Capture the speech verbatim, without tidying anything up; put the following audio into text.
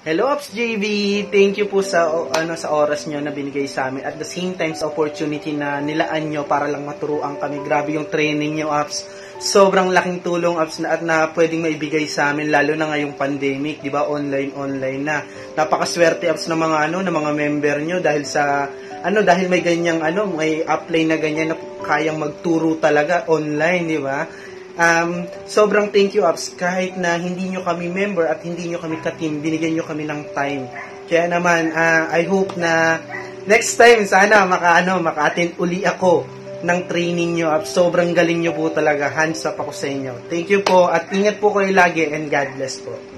Hello, Ops J V! Thank you po sa, ano, sa oras nyo na binigay sa amin. At the same time, sa opportunity na nilaan nyo para lang maturuan kami. Grabe yung training nyo, Ops. Sobrang laking tulong, Ops, na, at na pwedeng maibigay sa amin, lalo na ngayong pandemic, di ba? Online, online na. Napakaswerte, Ops, ng mga, ano, ng mga member nyo dahil sa, ano, dahil may ganyang, ano, may upline na ganyan na kayang magturo talaga online, di ba? Um, sobrang thank you, Ops. Kahit na hindi nyo kami member at hindi nyo kami ka-team, binigyan nyo kami ng time. Kaya naman, uh, I hope na next time, sana maka, ano, maka-attend uli ako ng training nyo, Ops. Sobrang galing nyo po talaga. Hands up ako sa inyo. Thank you po at ingat po kayo lagi and God bless po.